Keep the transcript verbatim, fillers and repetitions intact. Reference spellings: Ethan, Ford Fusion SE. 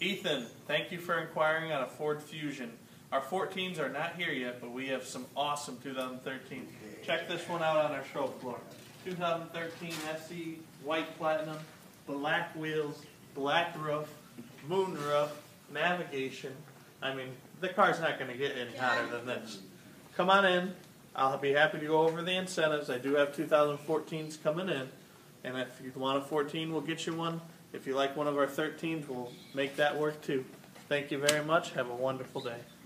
Ethan, thank you for inquiring on a Ford Fusion. Our fourteens are not here yet, but we have some awesome two thousand thirteen. Check this one out on our show floor. two thousand thirteen S E, white platinum, black wheels, black roof, moon roof, navigation. I mean, the car's not going to get any hotter than this. Come on in. I'll be happy to go over the incentives. I do have two thousand fourteens coming in. And if you want a fourteen, we'll get you one. If you like one of our thirteens, we'll make that work too. Thank you very much. Have a wonderful day.